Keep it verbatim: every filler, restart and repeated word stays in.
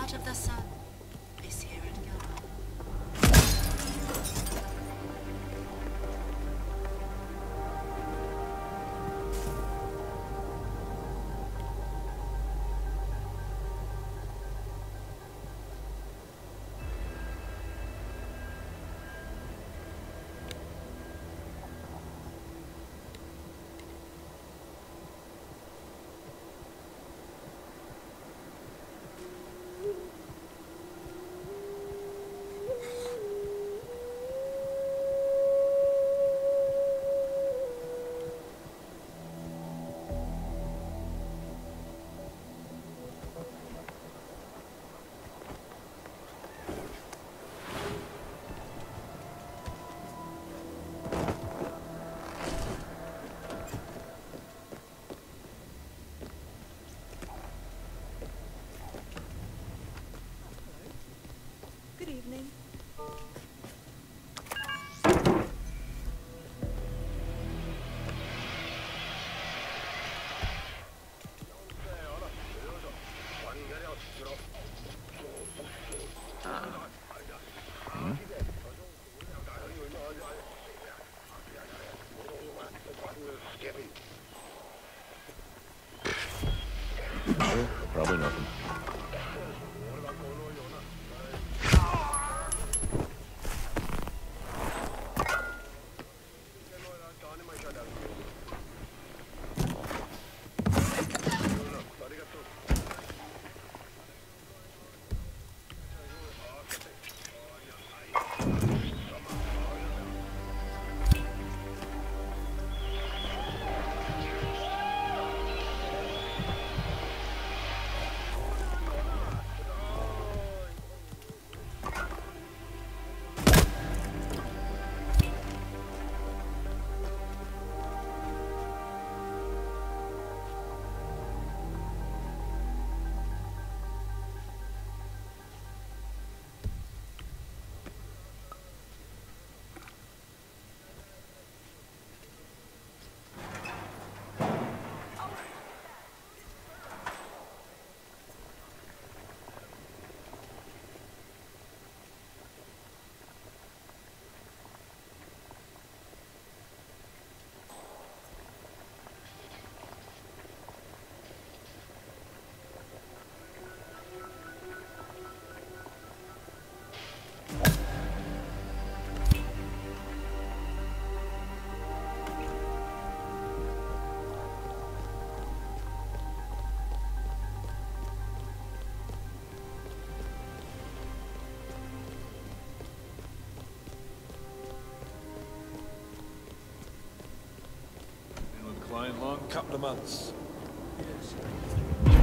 Heart of the Sun is here at Gilman. Evening. Long couple of months. Yes.